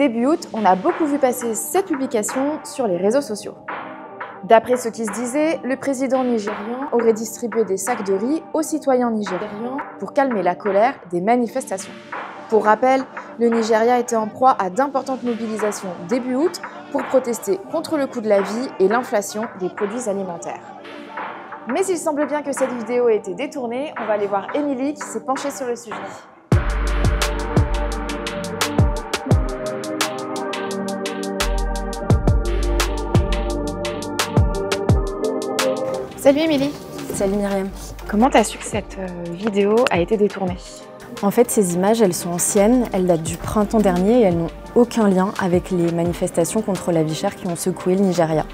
Début août, on a beaucoup vu passer ces publications sur les réseaux sociaux. D'après ce qui se disait, le président nigérian aurait distribué des sacs de riz aux citoyens nigérians pour calmer la colère des manifestations. Pour rappel, le Nigeria était en proie à d'importantes mobilisations début août pour protester contre le coût de la vie et l'inflation des produits alimentaires. Mais il semble bien que cette vidéo a été détournée, on va aller voir Émilie qui s'est penchée sur le sujet. Salut Émilie. Salut Myriam. Comment t'as su que cette vidéo a été détournée? En fait, ces images, elles sont anciennes, elles datent du printemps dernier et elles n'ont aucun lien avec les manifestations contre la vie chère qui ont secoué le Nigeria.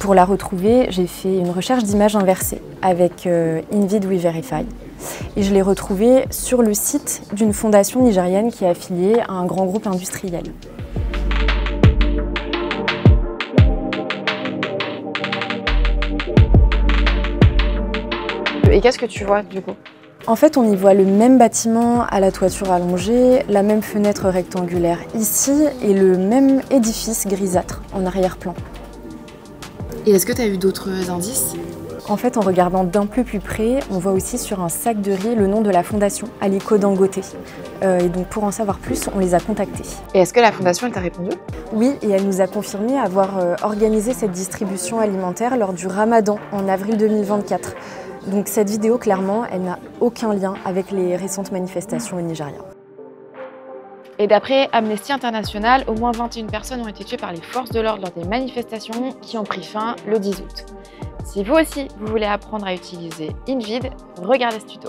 Pour la retrouver, j'ai fait une recherche d'images inversées avec InVID WeVerify. Et je l'ai retrouvée sur le site d'une fondation nigérienne qui est affiliée à un grand groupe industriel. Et qu'est-ce que tu vois du coup? En fait, on y voit le même bâtiment à la toiture allongée, la même fenêtre rectangulaire ici et le même édifice grisâtre en arrière-plan. Et est-ce que tu as eu d'autres indices? En fait, en regardant d'un peu plus près, on voit aussi sur un sac de riz le nom de la fondation Aliko Dangote. Et donc pour en savoir plus, on les a contactés. Et est-ce que la fondation, elle t'a répondu? Oui, et elle nous a confirmé avoir organisé cette distribution alimentaire lors du Ramadan en avril 2024. Donc cette vidéo, clairement, elle n'a aucun lien avec les récentes manifestations au Nigeria. Et d'après Amnesty International, au moins 21 personnes ont été tuées par les forces de l'ordre lors des manifestations qui ont pris fin le 10 août. Si vous aussi, vous voulez apprendre à utiliser InVID, regardez ce tuto.